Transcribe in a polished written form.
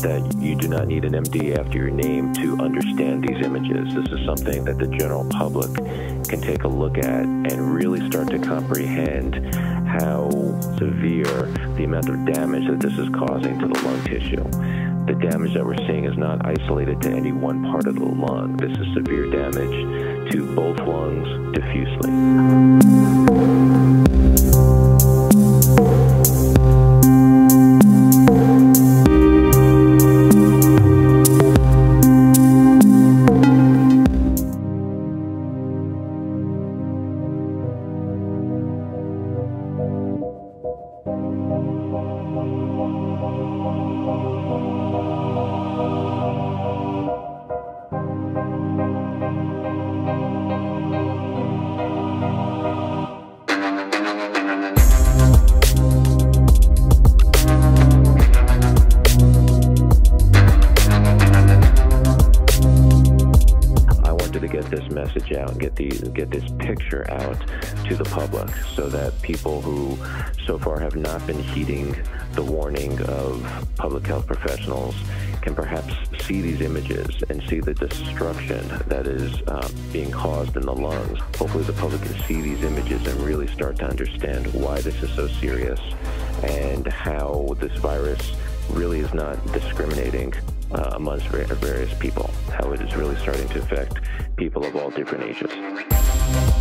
that you do not need an MD after your name to understand these images. This is something that the general public can take a look at and really start to comprehend how severe the amount of damage that this is causing to the lung tissue. The damage that we're seeing is not isolated to any one part of the lung. This is severe damage to both lungs diffusely. This message out and get this picture out to the public, so that people who so far have not been heeding the warning of public health professionals can perhaps see these images and see the destruction that is being caused in the lungs. Hopefully the public can see these images and really start to understand why this is so serious and how this virus really is not discriminating amongst various people, how it is really starting to affect people of all different ages.